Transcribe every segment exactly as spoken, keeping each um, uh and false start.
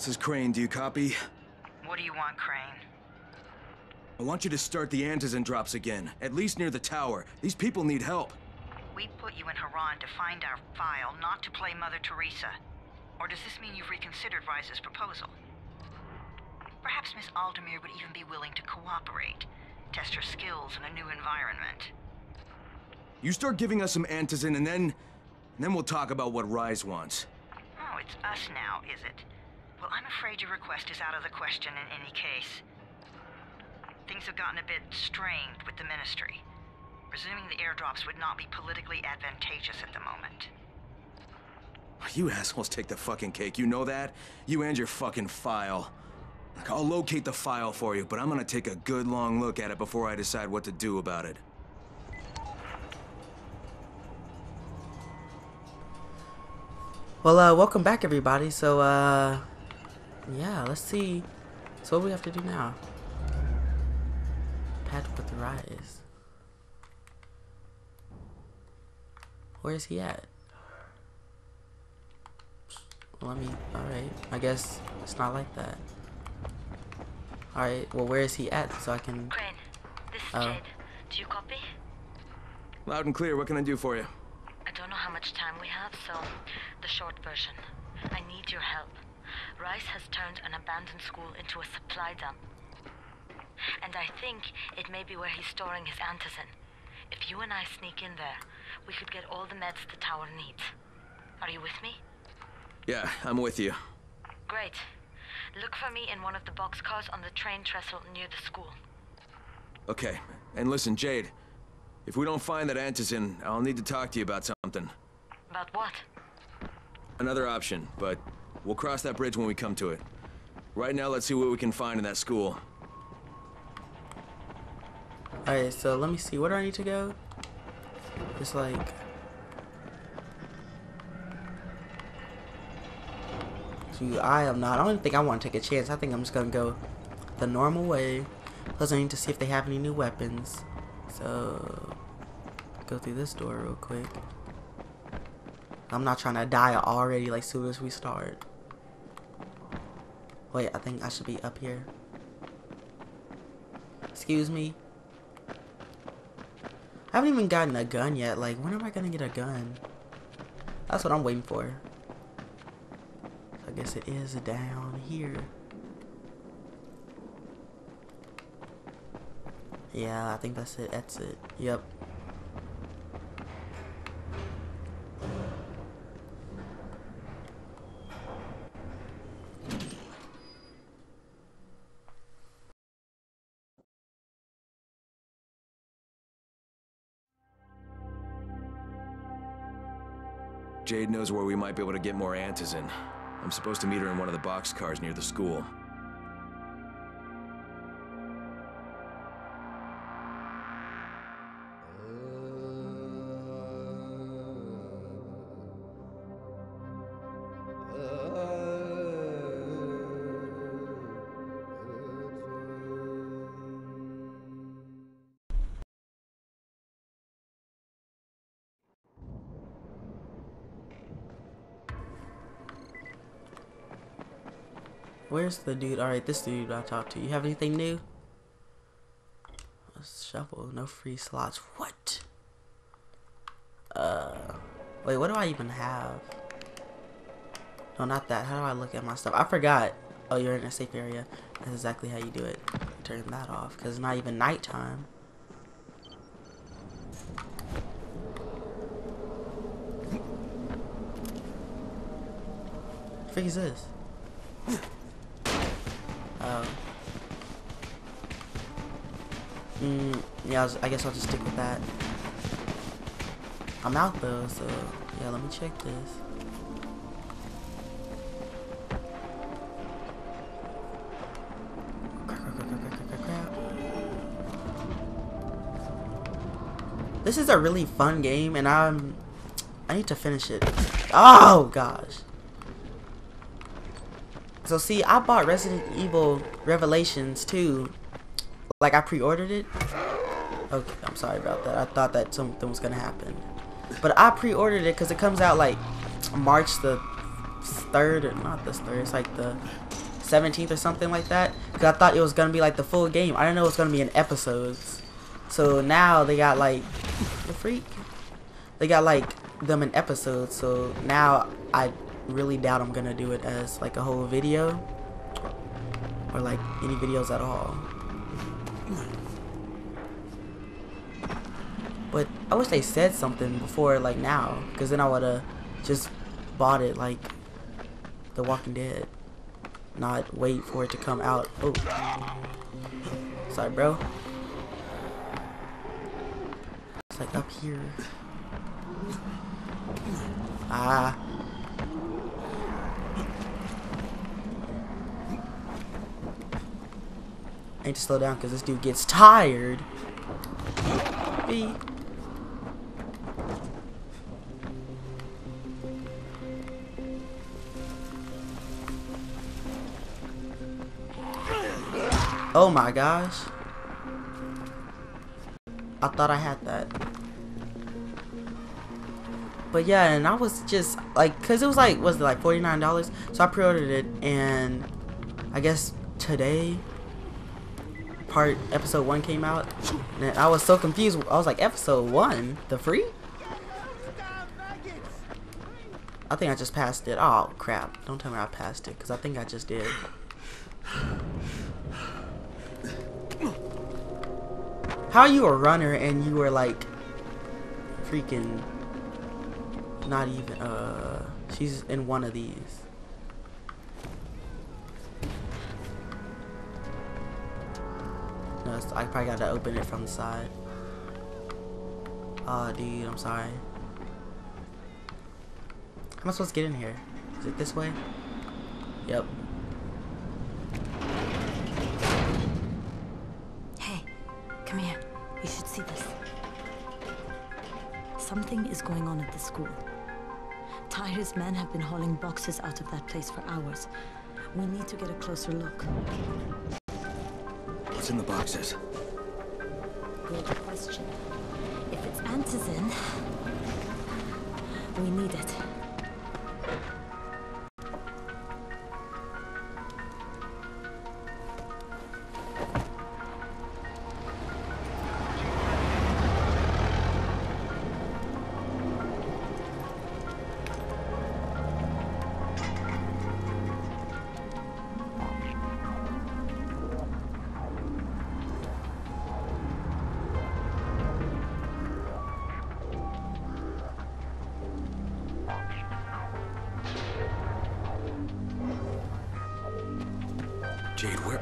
This is Crane, do you copy? What do you want, Crane? I want you to start the Antizin drops again, at least near the tower. These people need help. We put you in Haran to find our file, not to play Mother Teresa. Or does this mean you've reconsidered Rice's proposal? Perhaps Miss Aldermere would even be willing to cooperate, test her skills in a new environment. You start giving us some Antizin and then... and then we'll talk about what Rais wants. Oh, it's us now, is it? Well, I'm afraid your request is out of the question in any case. Things have gotten a bit strained with the Ministry. Resuming the airdrops would not be politically advantageous at the moment. You assholes take the fucking cake, you know that? You and your fucking file. Look, I'll locate the file for you, but I'm gonna take a good long look at it before I decide what to do about it. Well, uh, welcome back, everybody. So, uh, yeah, let's see. So what do we have to do now? Pact with Rais. Where is he at? Let me, alright, I guess it's not like that. Alright, well, where is he at so I can... Crane, this is Jade. Do you copy? Loud and clear, what can I do for you? I don't know how much time we have, so the short version. I need your help. Rice has turned an abandoned school into a supply dump. And I think it may be where he's storing his antizin. If you and I sneak in there, we could get all the meds the tower needs. Are you with me? Yeah, I'm with you. Great. Look for me in one of the boxcars on the train trestle near the school. Okay. And listen, Jade. If we don't find that antizin, I'll need to talk to you about something. About what? Another option, but we'll cross that bridge when we come to it. Right now, let's see what we can find in that school. Alright, so let me see. Where do I need to go? It's like... I am not. I don't think I want to take a chance. I think I'm just gonna go the normal way. Plus, I need to see if they have any new weapons. So, go through this door real quick. I'm not trying to die already, like, soon as we start. Wait, I think I should be up here. Excuse me. I haven't even gotten a gun yet. Like, when am I gonna get a gun? That's what I'm waiting for. I guess it is down here. Yeah, I think that's it. That's it. Yep. Jade knows where we might be able to get more antizin. I'm supposed to meet her in one of the boxcars near the school. Where's the dude? Alright, this dude I talked to. You have anything new? Let's shuffle. No free slots. What? Uh. Wait, what do I even have? No, not that. How do I look at my stuff? I forgot. Oh, you're in a safe area. That's exactly how you do it. Turn that off, because it's not even nighttime. What the fuck is this? Um, mm, yeah, I, was, I guess I'll just stick with that. I'm out though, so yeah, let me check this. This is a really fun game, and I'm I need to finish it. Oh gosh. So see, I bought Resident Evil Revelations too. Like, I pre-ordered it. Okay, I'm sorry about that. I thought that something was gonna happen. But I pre-ordered it because it comes out like March the third, or not the third, it's like the seventeenth or something like that, because I thought it was gonna be like the full game. I didn't know it was gonna be in episodes. So now they got like the freak. They got like them in episodes. So now I really doubt I'm gonna do it as like a whole video or like any videos at all. But I wish they said something before like now, because then I would've just bought it like The Walking Dead, not wait for it to come out. Oh, sorry, bro. It's like up here. Ah. I need to slow down because this dude gets tired. Hey. Oh my gosh. I thought I had that. But yeah, and I was just like, cause it was like, was it like forty-nine dollars? So I pre-ordered it, and I guess today part episode one came out, and I was so confused. I was like, episode one, the free? I think I just passed it. Oh crap, don't tell me I passed it, cause I think I just did. How are you a runner and you were like freaking not even uh she's in one of these. No, it's, I probably gotta open it from the side. Aw, dude, I'm sorry. How am I supposed to get in here? Is it this way? Yep. Come here. You should see this. Something is going on at the school. Tyra's men have been hauling boxes out of that place for hours. We need to get a closer look. What's in the boxes? Good question. If it's Antizin, we need it. Jade, where?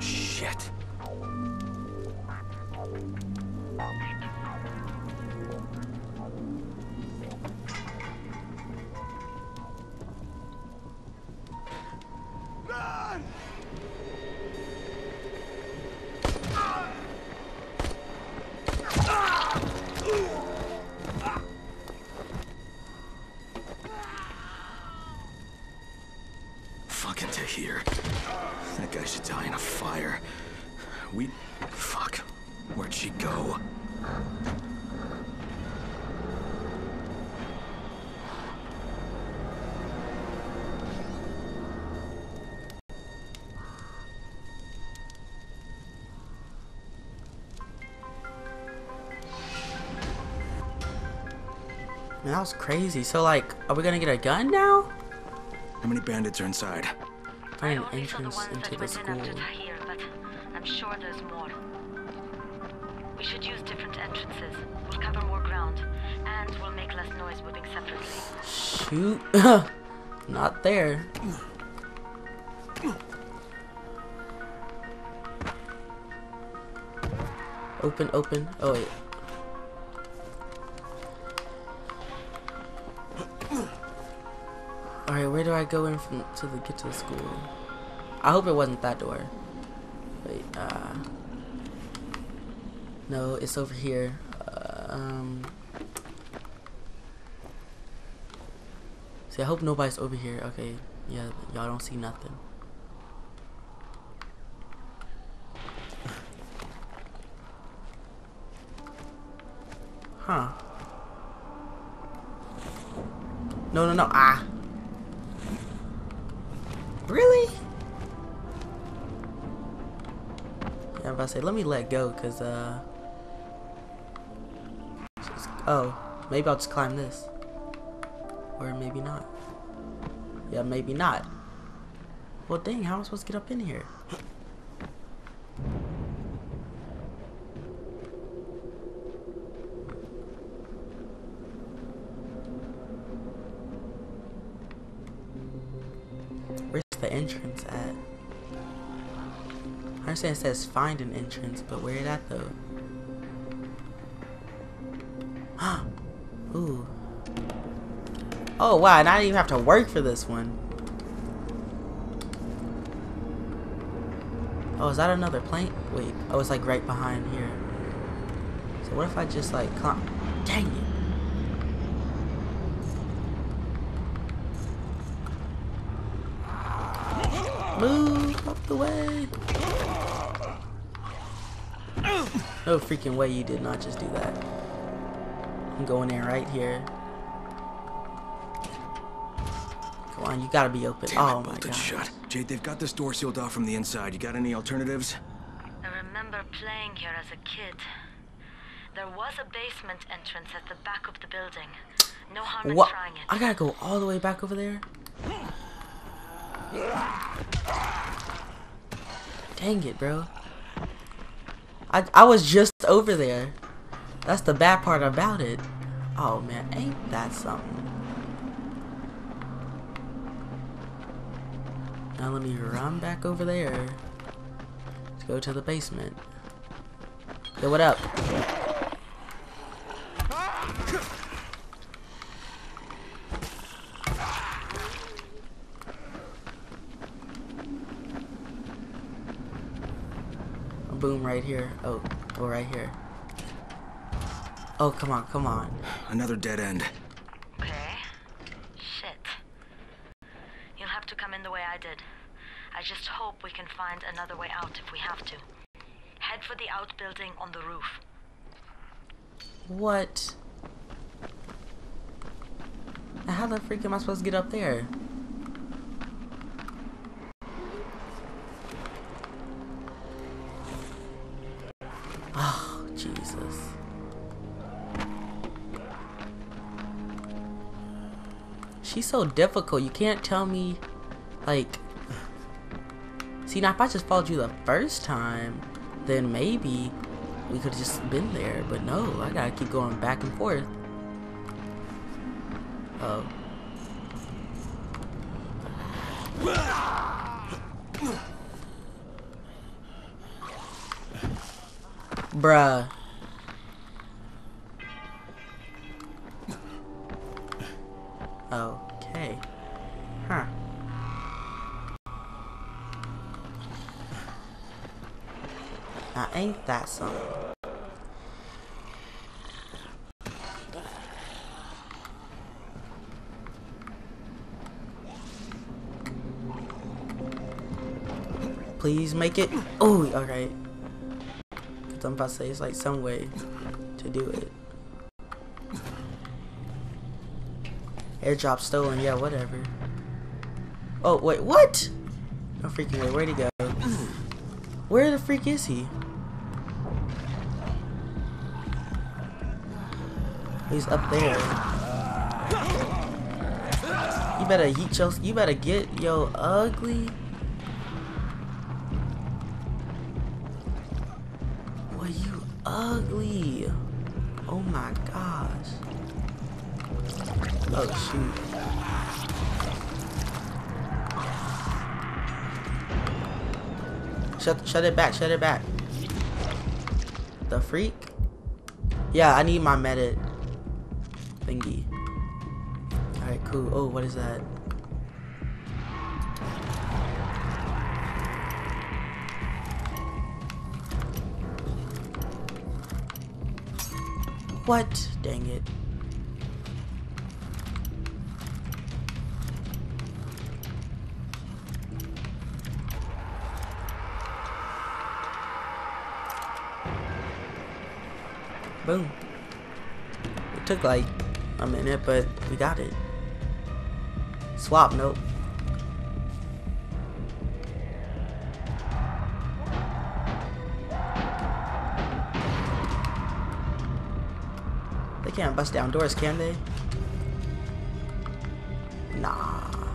Shit. Run! Fucking to here. That guy should die in a fire. We... Fuck. Where'd she go? Man, that was crazy. So, like, are we gonna get a gun now? How many bandits are inside? I only entrance saw the ones into that the school. Up to Tahir, but I'm sure there's more. We should use different entrances. We'll cover more ground, and we'll make less noise moving separately. Shoot, not there. Open, open. Oh wait. Alright, where do I go in from to the, get to the school? I hope it wasn't that door. Wait, uh... No, it's over here. Uh, um... See, I hope nobody's over here. Okay, yeah, y'all don't see nothing. Huh. No, no, no, ah! Really? about to say, let me let go, because, uh... just, oh, maybe I'll just climb this. Or maybe not. Yeah, maybe not. Well, dang, how am I supposed to get up in here? Where's the entrance at? I understand it says find an entrance, but where is that though? Ooh. Oh wow, and I didn't even have to work for this one. Oh, is that another plank? Wait, oh, it's like right behind here. So what if I just like climb? Dang it. Move up the way. No freaking way you did not just do that. I'm going in right here. Come on, you gotta be open. Damn, oh my god. Shut. Jade, they've got this door sealed off from the inside. You got any alternatives? I remember playing here as a kid. There was a basement entrance at the back of the building. No harm what? in trying it. I gotta go all the way back over there? Dang it, bro. I, I was just over there. That's the bad part about it. Oh man, ain't that something. Now let me run back over there. Let's go to the basement. Yo, what up? A boom right here. Oh, go right here. Oh, come on, come on. Another dead end. Okay. Shit. You'll have to come in the way I did. I just hope we can find another way out if we have to. Head for the outbuilding on the roof. What? How the freak am I supposed to get up there? Oh, Jesus. She's so difficult. You can't tell me, like, see, now if I just followed you the first time, then maybe we could have just been there. But no, I gotta keep going back and forth. Oh. Bruh. Okay. Huh. Now ain't that something? Please make it. Oh, alright. I'm about to say it's like some way to do it. Airdrop stolen, yeah, whatever. Oh, wait, what? No freaking way, where'd he go? Where the freak is he? He's up there. You better yeet your, you better get yo ugly. Boy, you ugly. Oh my gosh. Oh shoot. Shut shut it back, shut it back. The freak? Yeah, I need my medit thingy. Alright, cool. Oh, what is that? What? Dang it. Boom. It took like a minute, but we got it. Swap, nope. They can't bust down doors, can they? Nah.